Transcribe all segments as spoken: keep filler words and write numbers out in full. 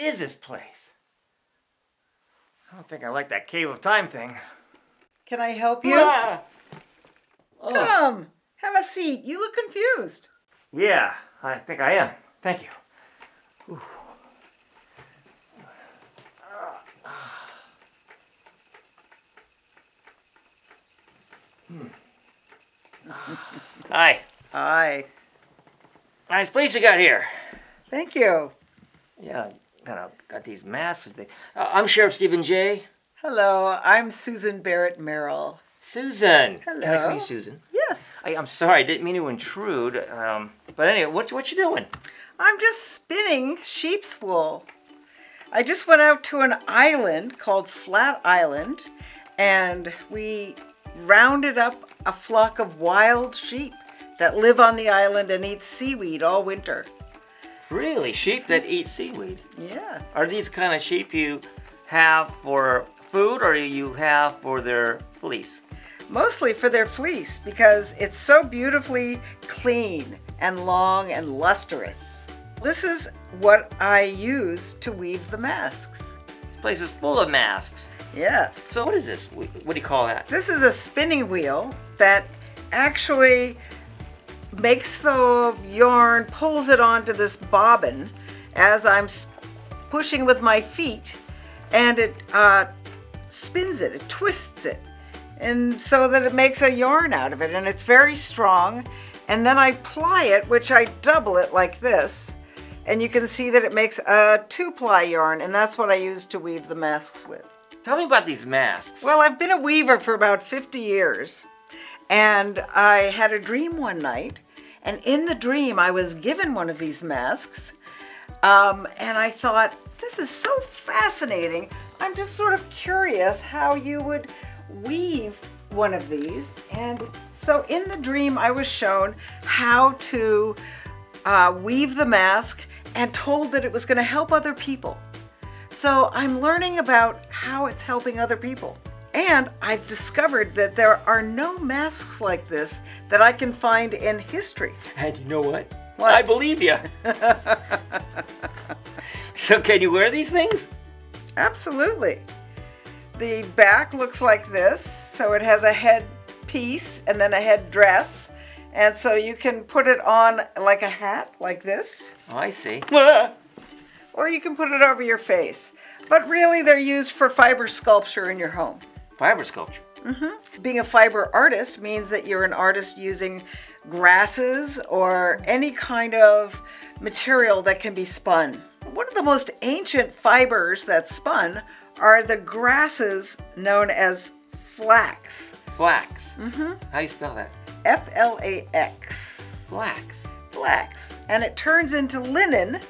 is this place? I don't think I like that Cave of Time thing. Can I help you? Ah! Oh. Come, have a seat. You look confused. Yeah, I think I am. Thank you. Ooh. Hmm. Hi. Hi. Nice place you got here. Thank you. Yeah, got, a, got these masks. Uh, I'm Sheriff Stephen Jay. Hello, I'm Susan Barrett Merrill. Susan. Hello. Can I call you Susan? Yes. I, I'm sorry, I didn't mean to intrude. Um, but anyway, what what you doing? I'm just spinning sheep's wool. I just went out to an island called Flat Island, and we rounded up a flock of wild sheep that live on the island and eat seaweed all winter. Really? Sheep that eat seaweed? Yes. Are these kind of sheep you have for food or you have for their fleece? Mostly for their fleece because it's so beautifully clean and long and lustrous. This is what I use to weave the masks. This place is full of masks. Yes. So what is this? What do you call that? This is a spinning wheel that actually makes the yarn, pulls it onto this bobbin as I'm pushing with my feet, and it uh, spins it, it twists it, and so that it makes a yarn out of it, and it's very strong. And then I ply it, which I double it like this, and you can see that it makes a two-ply yarn, and that's what I use to weave the masks with. Tell me about these masks. Well, I've been a weaver for about fifty years, and I had a dream one night, and in the dream I was given one of these masks, um, and I thought, this is so fascinating. I'm just sort of curious how you would weave one of these. And so in the dream I was shown how to uh, weave the mask and told that it was going to help other people. So I'm learning about how it's helping other people. And I've discovered that there are no masks like this that I can find in history. And you know what? What? I believe you. So can you wear these things? Absolutely. The back looks like this. So it has a head piece and then a head dress. And so you can put it on like a hat, like this. Oh, I see. Or you can put it over your face. But really, they're used for fiber sculpture in your home. Fiber sculpture? Mm-hmm. Being a fiber artist means that you're an artist using grasses or any kind of material that can be spun. One of the most ancient fibers that's spun are the grasses known as flax. Flax? Mm-hmm. How do you spell that? F L A X. Flax? Flax. And it turns into linen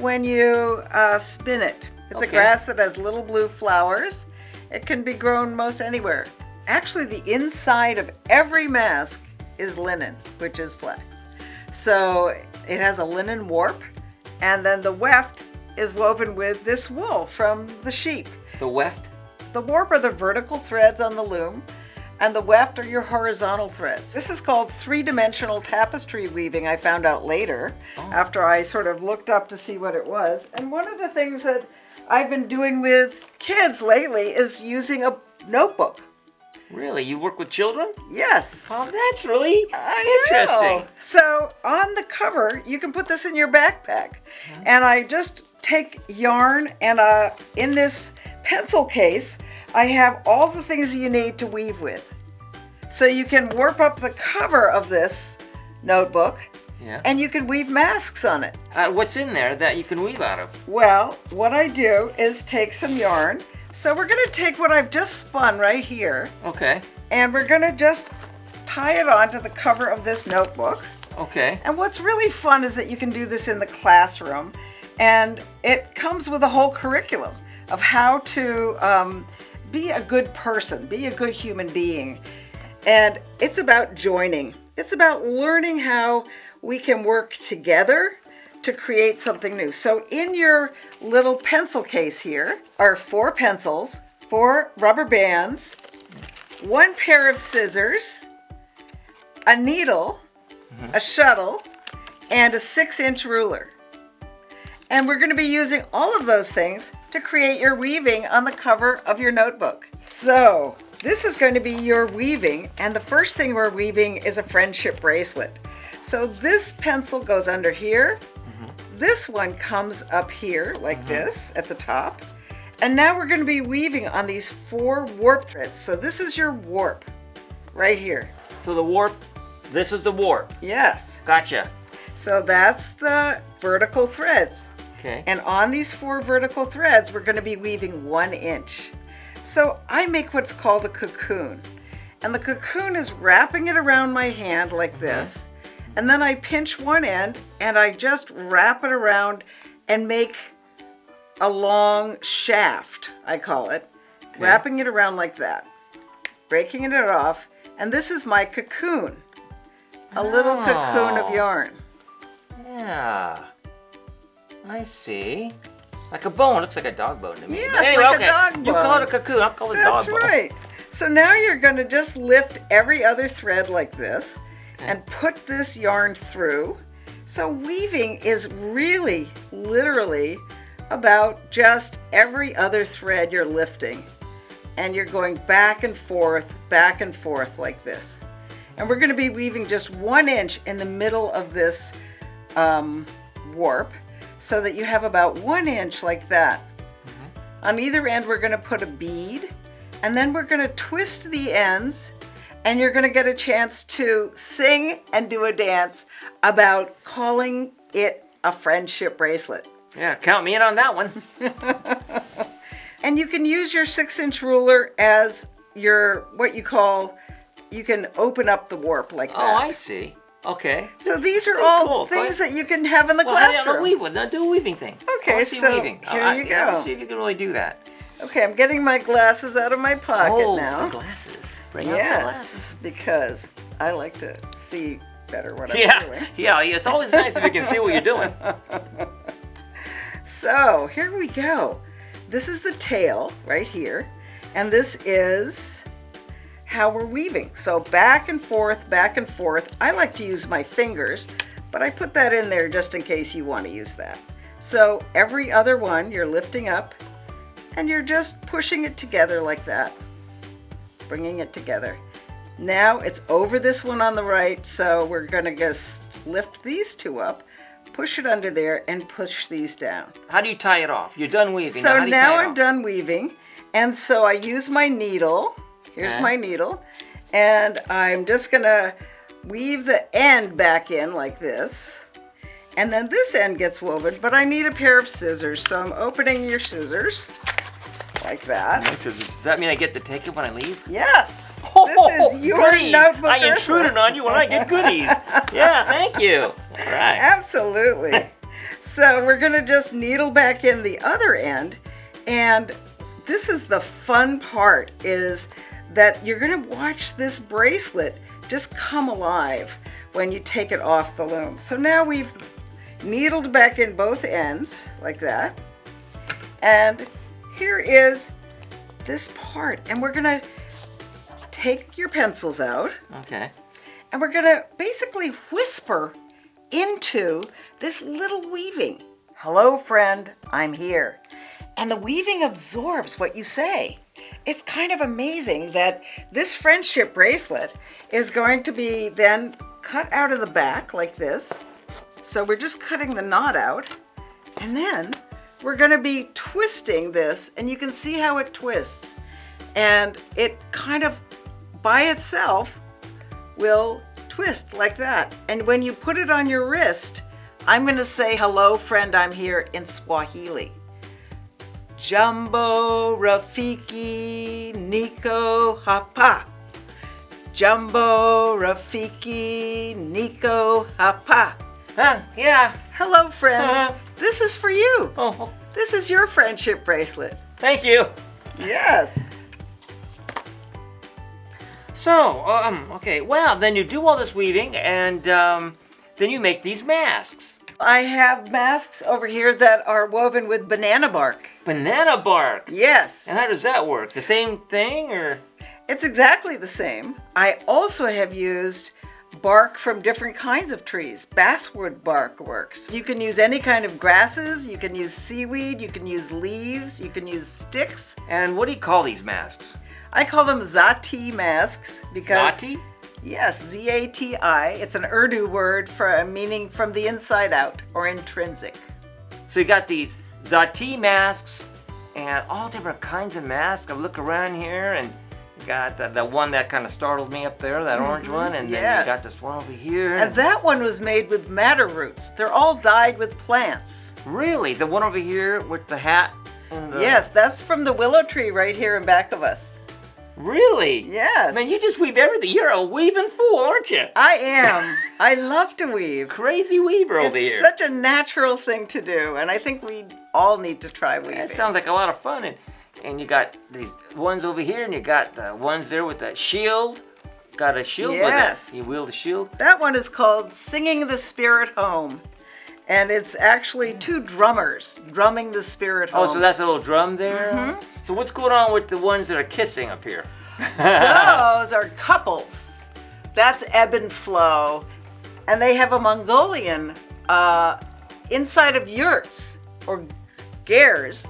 when you uh, spin it. It's okay. A grass that has little blue flowers. It can be grown most anywhere. Actually, the inside of every mask is linen, which is flax. So it has a linen warp, and then the weft is woven with this wool from the sheep. The weft? The warp are the vertical threads on the loom, and the weft are your horizontal threads. This is called three-dimensional tapestry weaving, I found out later, oh. after I sort of looked up to see what it was. And one of the things that I've been doing with kids lately is using a notebook. Really? You work with children? Yes. Oh, that's really I interesting. Know. So on the cover, you can put this in your backpack. Mm-hmm. And I just take yarn, and uh, in this pencil case, I have all the things you need to weave with. So you can warp up the cover of this notebook, yeah. and you can weave masks on it. Uh, what's in there that you can weave out of? Well, what I do is take some yarn. So we're going to take what I've just spun right here. Okay. And we're going to just tie it onto the cover of this notebook. Okay. And what's really fun is that you can do this in the classroom, and it comes with a whole curriculum of how to um, be a good person, be a good human being. And it's about joining. It's about learning how we can work together to create something new. So in your little pencil case here are four pencils, four rubber bands, one pair of scissors, a needle, mm-hmm. a shuttle, and a six inch ruler. And we're going to be using all of those things to create your weaving on the cover of your notebook. So this is going to be your weaving, and the first thing we're weaving is a friendship bracelet. So this pencil goes under here. Mm-hmm. This one comes up here like mm-hmm. this at the top. And now we're going to be weaving on these four warp threads. So this is your warp right here. So the warp, this is the warp. Yes. Gotcha. So that's the vertical threads. Okay. And on these four vertical threads, we're going to be weaving one inch. So I make what's called a cocoon. And the cocoon is wrapping it around my hand like this. Mm-hmm. And then I pinch one end and I just wrap it around and make a long shaft, I call it. Okay. Wrapping it around like that. Breaking it off. And this is my cocoon. A oh. little cocoon of yarn. Yeah, I see. Like a bone, looks like a dog bone to me. Yes, anyway, like okay. a dog bone. You call it a cocoon, I'll call it a dog bone. That's right. So now you're going to just lift every other thread like this and put this yarn through. So weaving is really, literally about just every other thread you're lifting. And you're going back and forth, back and forth like this. And we're going to be weaving just one inch in the middle of this Um, warp, so that you have about one inch like that. Mm-hmm. On either end we're going to put a bead, and then we're going to twist the ends, and you're going to get a chance to sing and do a dance about calling it a friendship bracelet. Yeah, count me in on that one. And you can use your six inch ruler as your, what you call, you can open up the warp like that. Oh, I see. Okay. So these are all cool. things that you can have in the well, classroom. Well, weave one. Now do a weaving thing. Okay, so weaving. here uh, you I, go. I'll see if you can really do that. Okay, I'm getting my glasses out of my pocket oh, now. Oh, glasses. Bring yes, up the glasses. Because I like to see better what I'm yeah. doing. Yeah, it's always nice if you can see what you're doing. So, here we go. This is the tail right here, and this is how we're weaving. So back and forth, back and forth. I like to use my fingers, but I put that in there just in case you want to use that. So every other one you're lifting up and you're just pushing it together like that, bringing it together. Now it's over this one on the right, so we're gonna just lift these two up, push it under there, and push these down. How do you tie it off? You're done weaving. So now, how do you tie it off? I'm done weaving, and so I use my needle. Here's my needle, and I'm just gonna weave the end back in like this, and then this end gets woven, but I need a pair of scissors, so I'm opening your scissors like that. My scissors. Does that mean I get to take it when I leave? Yes! Oh, this is your goodies. notebook. I intruded on you when I get goodies. Yeah, thank you. All right. Absolutely. So we're gonna just needle back in the other end, and this is the fun part, is that you're going to watch this bracelet just come alive when you take it off the loom. So now we've needled back in both ends like that, and here is this part, and we're going to take your pencils out, okay, and we're going to basically whisper into this little weaving, "Hello friend, I'm here." And the weaving absorbs what you say. It's kind of amazing that this friendship bracelet is going to be then cut out of the back like this. So we're just cutting the knot out, and then we're going to be twisting this, and you can see how it twists. And it kind of by itself will twist like that. And when you put it on your wrist, I'm going to say, "Hello friend, I'm here" in Swahili. Jambo Rafiki Niko Hapa. Jambo Rafiki Niko Hapa. Huh, yeah. Hello, friend. Uh, this is for you. Oh. This is your friendship bracelet. Thank you. Yes. So, um, okay, wow, then you do all this weaving, and um, then you make these masks. I have masks over here that are woven with banana bark. Banana bark? Yes. And how does that work? The same thing, or? It's exactly the same. I also have used bark from different kinds of trees. Basswood bark works. You can use any kind of grasses, you can use seaweed, you can use leaves, you can use sticks. And what do you call these masks? I call them Zati masks because... Zati? Yes, Z A T I. It's an Urdu word for meaning from the inside out or intrinsic. So you got these Zati masks and all different kinds of masks. I look around here and you got the, the one that kind of startled me up there, that mm-hmm. orange one, and yes. then you got this one over here. And, and that one was made with madder roots. They're all dyed with plants. Really? The one over here with the hat? And the... Yes, that's from the willow tree right here in back of us. Really? Yes. Man, you just weave everything. You're a weaving fool, aren't you? I am. I love to weave. Crazy weaver over here. It's such a natural thing to do, and I think we all need to try weaving. That sounds like a lot of fun. And, and you got these ones over here, and you got the ones there with that shield. Got a shield with it. Yes. You wield a shield. That one is called Singing the Spirit Home. And it's actually two drummers drumming the spirit home. Oh, so that's a little drum there? Mm-hmm. So what's going on with the ones that are kissing up here? Those are couples. That's ebb and flow. And they have a Mongolian uh, inside of yurts or gers.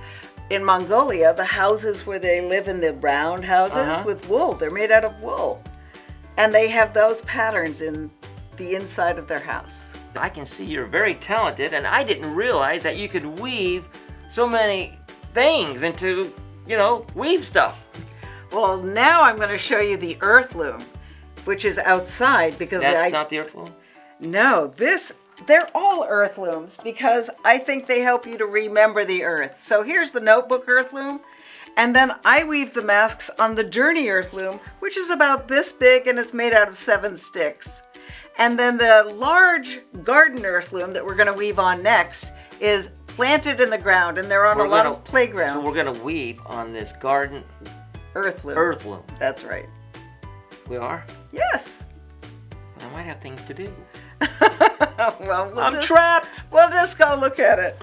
In Mongolia, the houses where they live in the round houses uh-huh. with wool. They're made out of wool. And they have those patterns in the inside of their house. I can see you're very talented, and I didn't realize that you could weave so many things into, you know, weave stuff. Well, now I'm going to show you the earth loom, which is outside because That's I, not the earth loom? No, this, they're all earth looms because I think they help you to remember the earth. So here's the notebook earth loom, and then I weave the masks on the journey earth loom, which is about this big, and it's made out of seven sticks. And then the large garden earth loom that we're going to weave on next is planted in the ground, and they're on we're a lot gonna, of playgrounds. So we're going to weave on this garden earth loom. Earth loom. That's right. We are? Yes. I might have things to do. well, we'll I'm just, trapped. We'll just go look at it.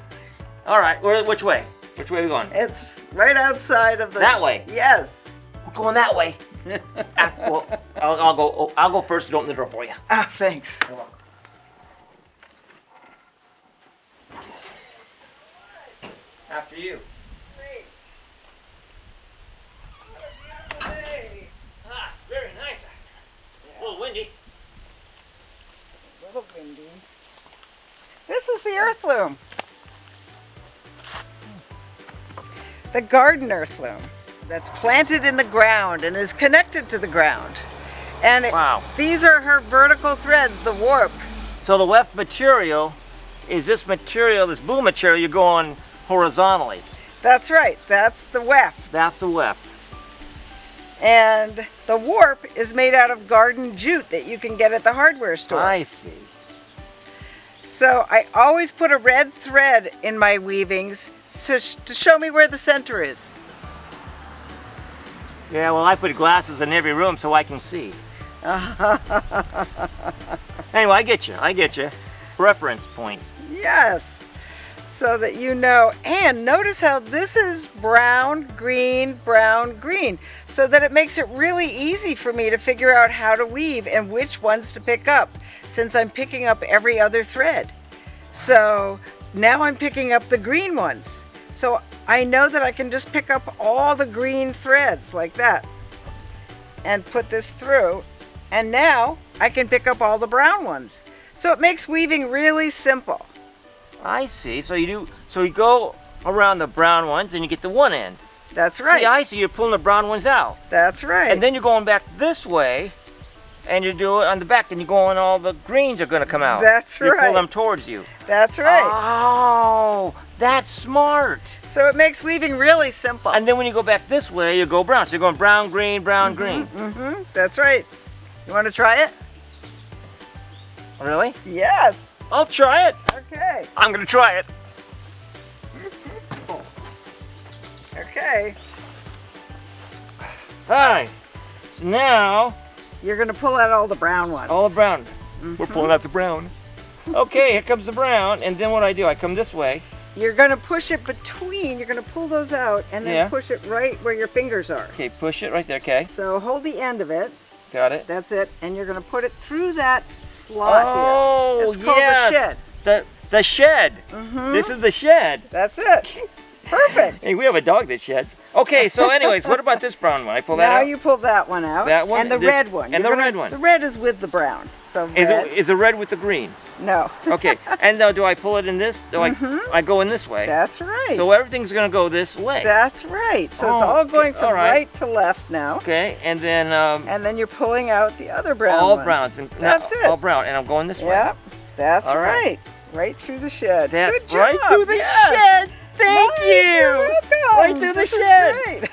All right. Which way? Which way are we going? It's right outside of the... That way? Yes. We're going that way. ah, well, I'll, I'll go. I'll go first and open the door for you. Ah, thanks. You're welcome. After you. Great. What a beautiful day. Ah, it's very nice. Yeah. A little windy. A little windy. This is the earth loom. The garden earth loom. That's planted in the ground and is connected to the ground. And wow. it, these are her vertical threads, the warp. So the weft material is this material, this blue material, you're going horizontally. That's right, that's the weft. That's the weft. And the warp is made out of garden jute that you can get at the hardware store. I see. So I always put a red thread in my weavings to, to show me where the center is. Yeah, well, I put glasses in every room so I can see. Anyway, I get you, I get you. Reference point. Yes, so that you know. And notice how this is brown, green, brown, green, so that it makes it really easy for me to figure out how to weave and which ones to pick up, since I'm picking up every other thread. So now I'm picking up the green ones. So I know that I can just pick up all the green threads like that and put this through. And now I can pick up all the brown ones. So it makes weaving really simple. I see. So you do. So you go around the brown ones and you get to one end. That's right. See, I see. You're pulling the brown ones out. That's right. And then you're going back this way and you do it on the back and you're going all the greens are going to come out. That's right. You pull them towards you. That's right. Oh. That's smart. So it makes weaving really simple. And then when you go back this way, you go brown. So you're going brown, green, brown, mm-hmm, green. Mm-hmm. That's right. You want to try it? Really? Yes. I'll try it. Okay. I'm going to try it. Okay. All right. So now... You're going to pull out all the brown ones. All the brown. Mm-hmm. We're pulling out the brown. Okay, here comes the brown. And then what do I do? I come this way. You're going to push it between, you're going to pull those out and then yeah. push it right where your fingers are. Okay, push it right there, okay. So hold the end of it. Got it. That's it. And you're going to put it through that slot oh, here. It's called yes. the shed. The, the shed. Mm-hmm. This is the shed. That's it. Perfect. Hey, we have a dog that sheds. Okay, so anyways, what about this brown one? I pull that now out? Now you pull that one out. That one? And the this, red one. And you're the gonna, red one. The red is with the brown. So red. Is, it, is the red with the green? No. Okay, and now do I pull it in this? Do I, mm-hmm. I go in this way? That's right. So everything's going to go this way. That's right. So oh, it's all going from all right. right to left now. Okay, and then... Um, and then you're pulling out the other brown All one. browns. And, That's no, it. All brown, and I'm going this yep. way. Yep, that's all right. right. Right through the shed. That, Good job. Right through the yes. shed. Thank nice, you! Right through the shed.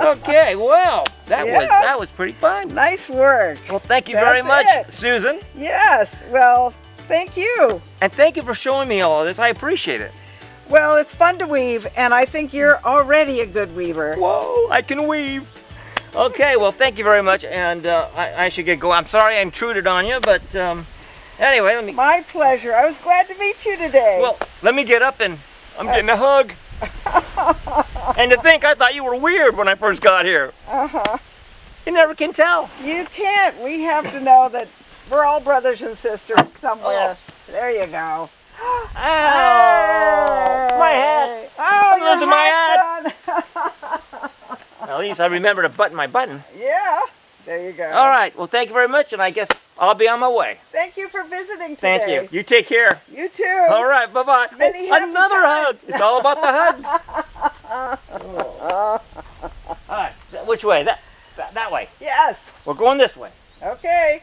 Okay, wow, that yeah. was that was pretty fun. Nice work. Well, thank you That's very much, it. Susan. Yes. Well, thank you. And thank you for showing me all of this. I appreciate it. Well, it's fun to weave, and I think you're already a good weaver. Whoa, I can weave. Okay. Well, thank you very much, and uh, I, I should get going. I'm sorry I intruded on you, but. Um, Anyway, let me... My pleasure. I was glad to meet you today. Well, let me get up and I'm getting a hug. And to think I thought you were weird when I first got here. Uh-huh. You never can tell. You can't. We have to know that we're all brothers and sisters somewhere. Oh. There you go. Oh, hey. My hat. Oh, I'm losing my hat. At least I remember to button my button. Yeah. There you go. All right. Well, thank you very much, and I guess I'll be on my way. Thank you for visiting today. Thank you. You take care. You too. All right. Bye-bye. Oh, another hug. It's all about the hugs. Oh. All right. Which way? That, that, that way. Yes. We're going this way. Okay.